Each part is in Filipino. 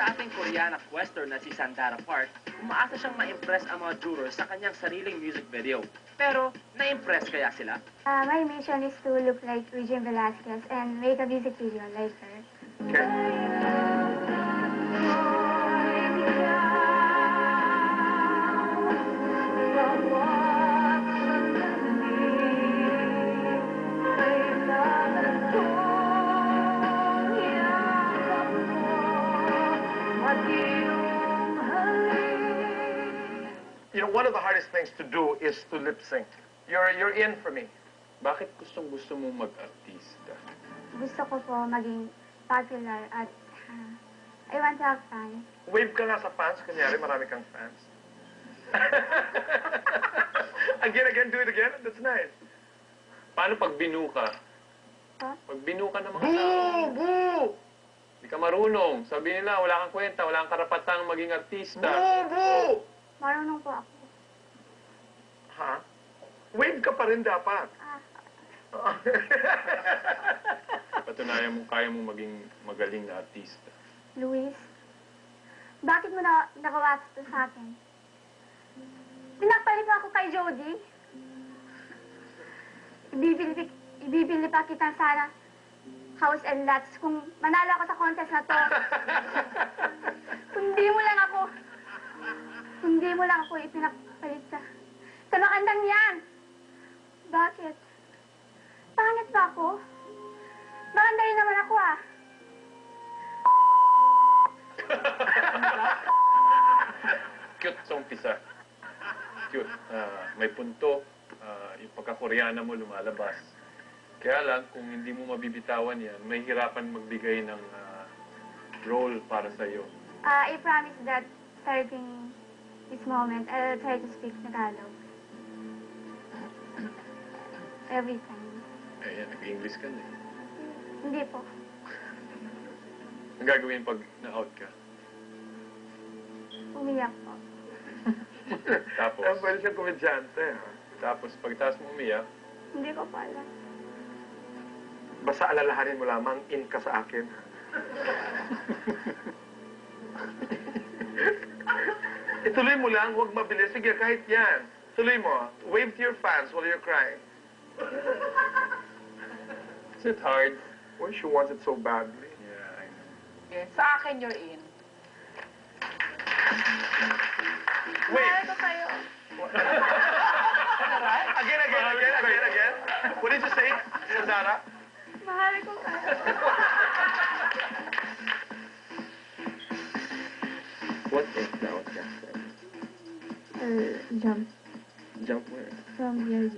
sa ating Korean at Western na si Sandara Park, umaasa siyang ma-impress ang mga jurors sa kanyang sariling music video. Pero, na-impress kaya sila? My mission is to look like Regine Velasquez and make a music video like her. Okay. You know, one of the hardest things to do is to lip sync. You're in for me. Bakit gusto mo mag-artista? Gusto ko po maging popular at I want to have fans. Wave ka nga sa fans, kanyari marami kang fans. Again, do it again? That's nice. Paano pag binuka? Huh? Pag binuka ng mga tao. Boo! Hindi ka marunong. Sabi nila, wala kang kwenta, wala kang karapatang maging artista. Boo! Marunong po ako. Ha? Wave ka pa rin dapat. Patunayan mo, kaya mo maging magaling na artista. Luis, bakit mo nakawats to sa akin? Pinagpalit ako kay Jody. Ibibili pa kita sana house and lots kung manalo ako sa contest na to. Hindi mo lang ako ipinapalit sa makandang yan. Bakit? Pangit ba ako? Makanda rin naman ako ah. Cute sa umpisa. Cute. May punto. Yung pagka-Koreana mo lumalabas. Kaya lang, kung hindi mo mabibitawan yan, may hirapan magbigay ng role para sa'yo. I promise that starting this moment, I'll try to speak Tagalog. Every time. Ayan, nag-English ka na eh. Hindi po. Ang gagawin pag na-out ka? Umiyak po. Tapos? Pwede siya komedyante. Tapos, pagtaas mo umiyak? Hindi ko pa alam. Basta alalahanin mo lamang, in ka sa akin. Ituloy mo lang, huwag mabilis. Sige, kahit yan. Tuloy mo. Wave to your fans while you're crying. Is it hard? Well, she wants it so badly. Yeah, I know. Okay, sa akin, you're in. Wait. Mahal ko kayo. Again. What did you say, Sandara? Mahal ko kayo. What is that? Jump where? From here.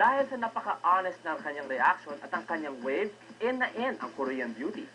Dahil sa napaka-honest ng kanyang reaction at ang kanyang wave, in na in ang Korean beauty.